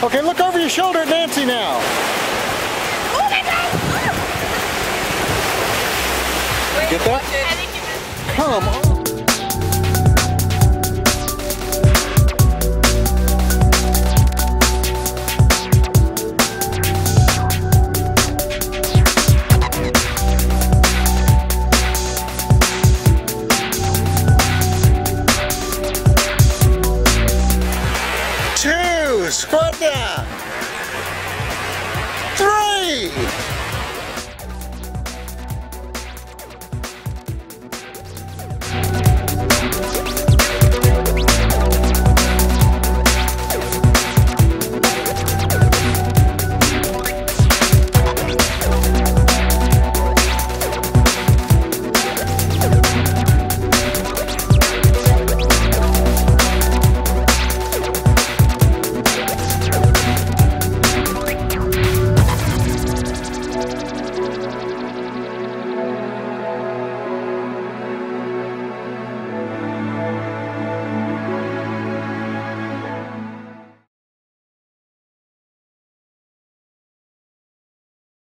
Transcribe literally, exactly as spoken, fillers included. Okay. Okay, look over your shoulder at Nancy now. Oh my God! Oh. Wait, get that? I think you missed it. Come on. Squat down. Three.